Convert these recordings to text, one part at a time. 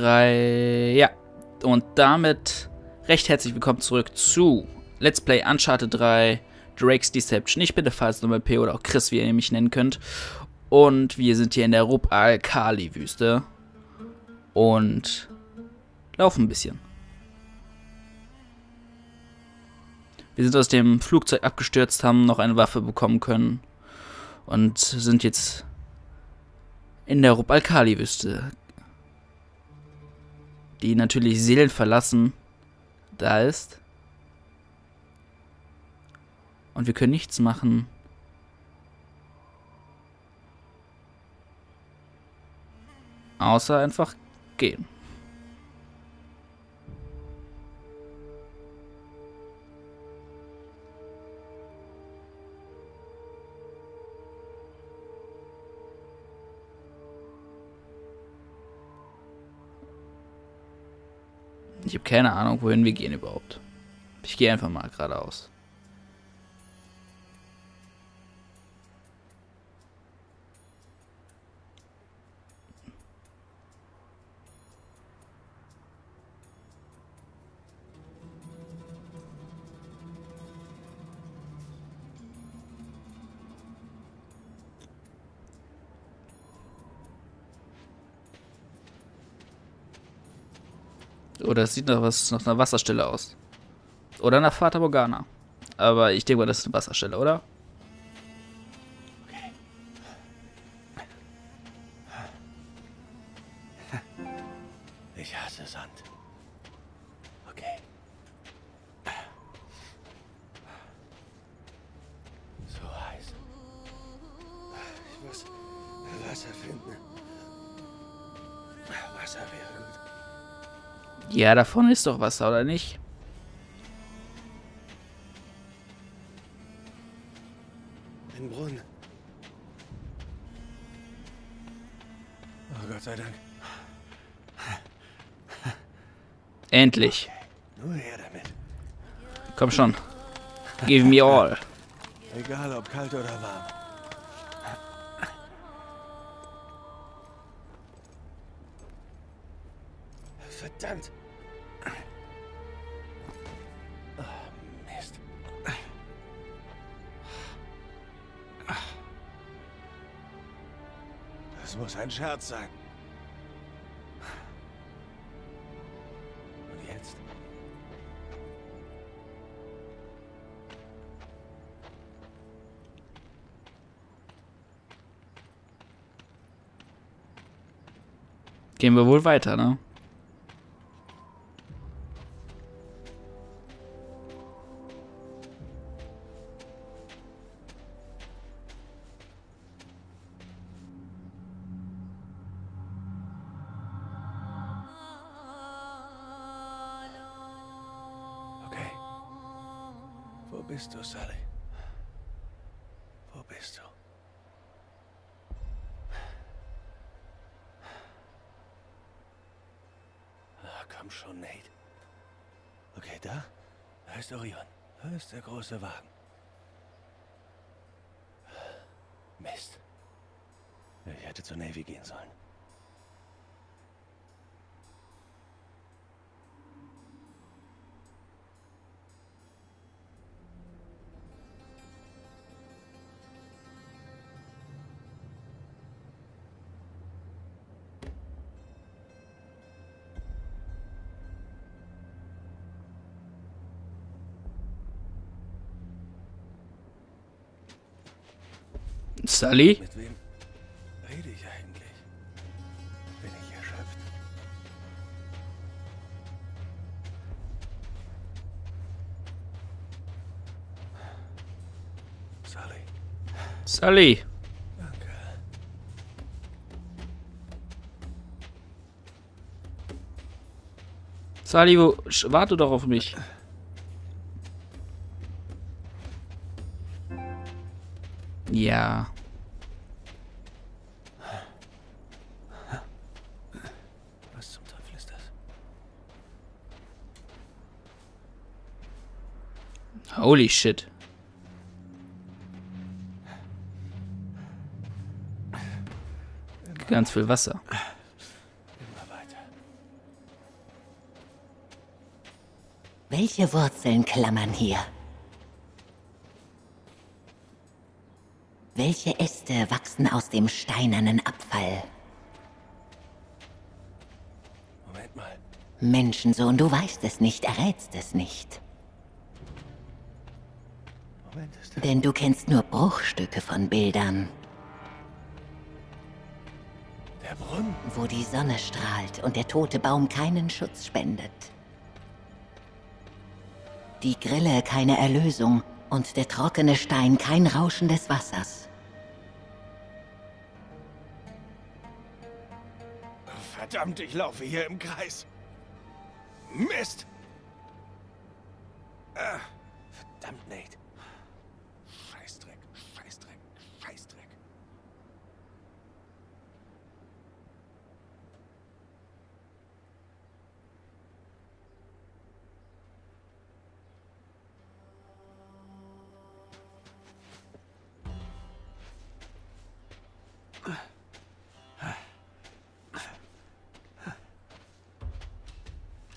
3, ja. Und damit recht herzlich willkommen zurück zu Let's Play Uncharted 3, Drake's Deception. Ich bin der TheFirestormLP oder auch Chris, wie ihr mich nennen könnt. Und wir sind hier in der Rub al-Khali Wüste und laufen ein bisschen. Wir sind aus dem Flugzeug abgestürzt, haben noch eine Waffe bekommen können und sind jetzt in der Rub al-Khali Wüste, die natürlich seelenverlassen da ist. Und wir können nichts machen. Außer einfach gehen. Ich habe keine Ahnung, wohin wir gehen überhaupt. Ich gehe einfach mal geradeaus. Oder es sieht nach einer Wasserstelle aus. Oder nach Fata Morgana. Aber ich denke mal, das ist eine Wasserstelle, oder? Okay. Ich hasse Sand. Okay. So heiß. Ich muss Wasser finden. Wasser wäre gut. Ja, davon ist doch Wasser, oder nicht? Ein Brunnen. Oh Gott sei Dank. Endlich. Okay, nur her damit. Komm schon. Give me all. Egal ob kalt oder warm. Verdammt. Oh, Mist. Das muss ein Scherz sein. Und jetzt? Gehen wir wohl weiter, ne? Wo bist du, Sally? Wo bist du? Ach, komm schon, Nate. Okay, da ist Orion. Da ist der große Wagen. Mist. Ich hätte zur Navy gehen sollen. Sally? Mit wem rede ich eigentlich? Bin ich erschöpft? Sally. Sally. Danke. Sally, warte doch auf mich. Ja. Was zum Teufel ist das? Holy shit. Ganz viel Wasser. Immer weiter. Welche Wurzeln klammern hier? Welche Äste wachsen aus dem steinernen Abfall? Moment mal. Menschensohn, du weißt es nicht, errätst es nicht. Moment, ist das... Denn du kennst nur Bruchstücke von Bildern. Der Brunnen. Wo die Sonne strahlt und der tote Baum keinen Schutz spendet. Die Grille keine Erlösung und der trockene Stein kein Rauschen des Wassers. Verdammt, ich laufe hier im Kreis. Mist! Verdammt, Nate. Scheißdreck, Scheißdreck, Scheißdreck.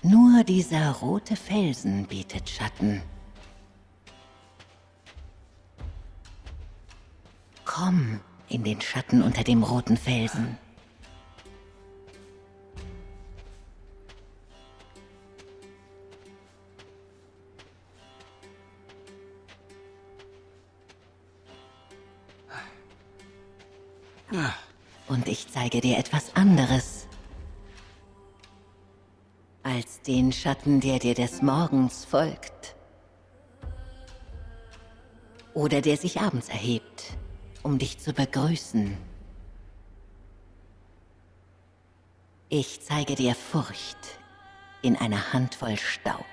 Nur dieser rote Felsen bietet Schatten. Komm in den Schatten unter dem roten Felsen. Und ich zeige dir etwas anderes. Als den Schatten, der dir des Morgens folgt. Oder der sich abends erhebt, um dich zu begrüßen. Ich zeige dir Furcht in einer Handvoll Staub.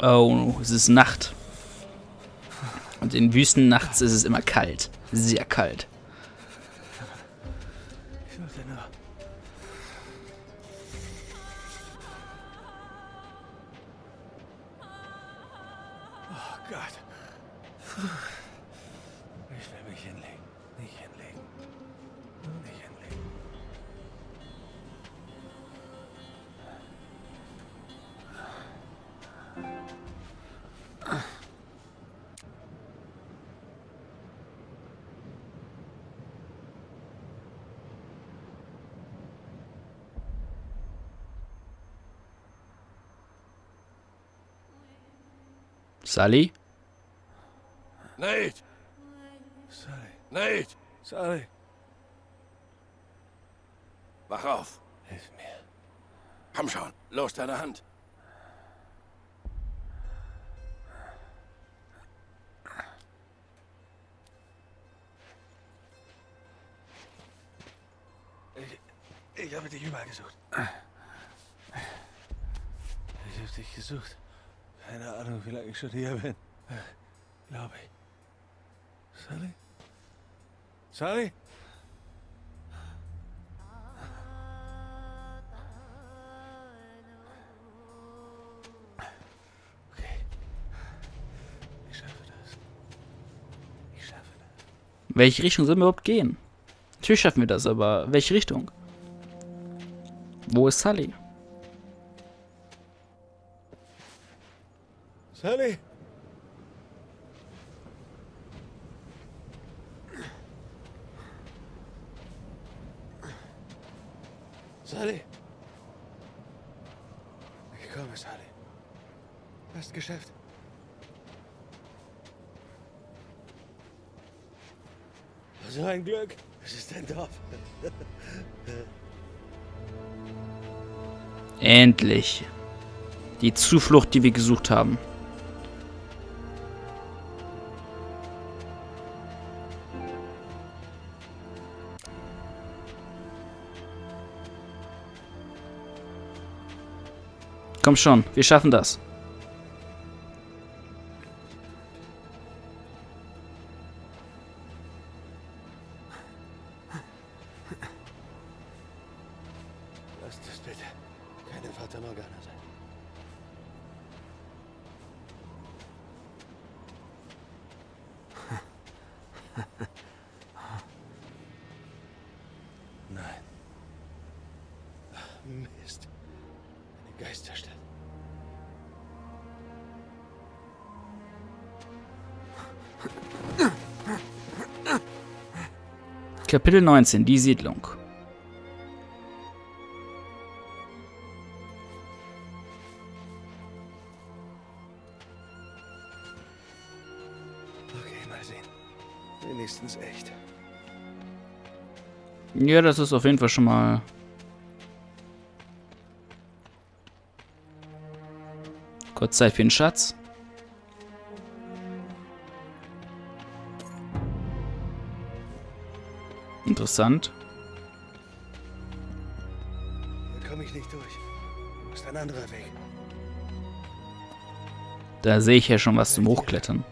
Oh, es ist Nacht. Und in Wüsten nachts ist es immer kalt. Sehr kalt. Ich wollte nur... Oh Gott. Ich will mich hinlegen. Nicht hinlegen. Nur nicht hinlegen. Sally? Nate! Sally. Nate! Sally. Wach auf. Hilf mir. Komm schon, los deine Hand. Ich habe dich überall gesucht. Ich habe dich gesucht. Keine Ahnung, wie lange ich schon hier bin. Glaube ich. Sally? Sally? Okay. Ich schaffe das. Ich schaffe das. Welche Richtung sollen wir überhaupt gehen? Natürlich schaffen wir das, aber welche Richtung? Wo ist Sally? Sally? Sally? Ich komme, Sally. Hast geschafft. So ein Glück. Es ist ein Dorf. Endlich. Die Zuflucht, die wir gesucht haben. Komm schon, wir schaffen das. Lass das bitte. Keine Vater Morgana. Kapitel 19, die Siedlung. Okay, mal sehen. Wenigstens echt. Ja, das ist auf jeden Fall schon mal... Kurz Zeit für den Schatz. Interessant. Hier komme ich nicht durch. Das ist ein anderer Weg. Da sehe ich ja schon was zum Hochklettern.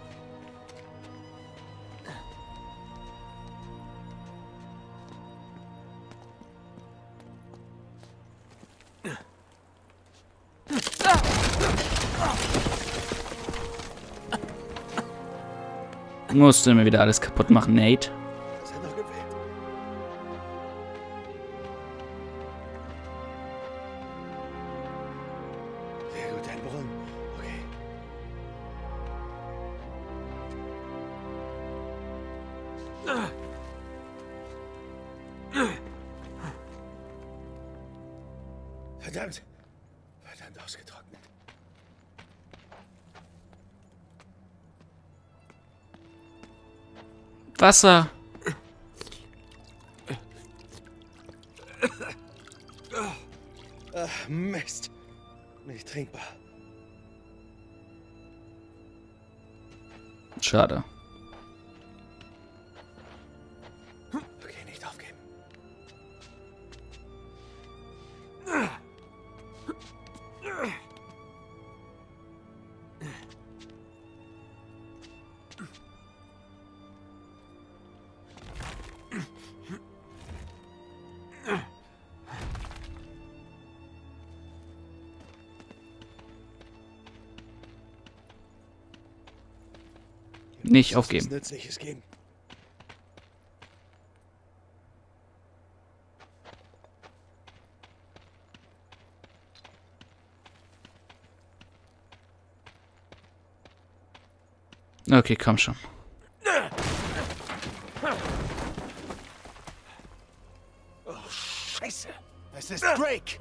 Musst du mir wieder alles kaputt machen, Nate. Verdammt ausgetrocknet. Wasser. Ach, Mist. Nicht trinkbar. Schade. Nicht aufgeben. Okay, komm schon. Oh, Scheiße. Es ist Drake.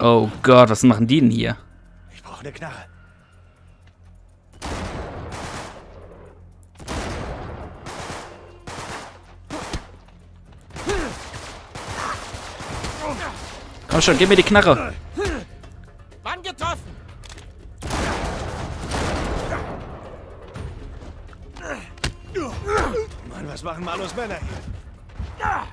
Oh Gott, was machen die denn hier? Ich brauche eine Knarre. Komm schon, gib mir die Knarre. Mann getroffen. Mann, was machen Marlows Männer hier?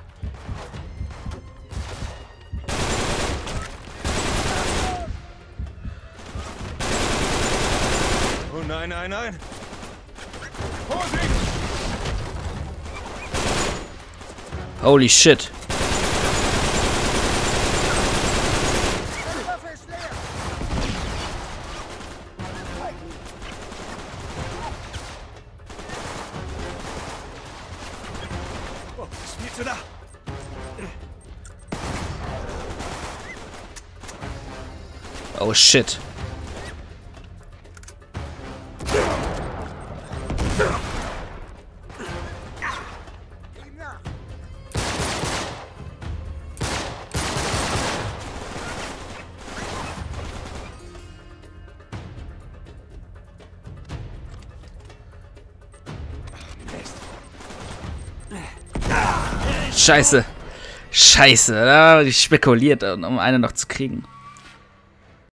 Oh nein, nein, nein. Vorsicht! Holy shit. Oh shit. Scheiße. Scheiße. Da spekuliert, um eine noch zu kriegen.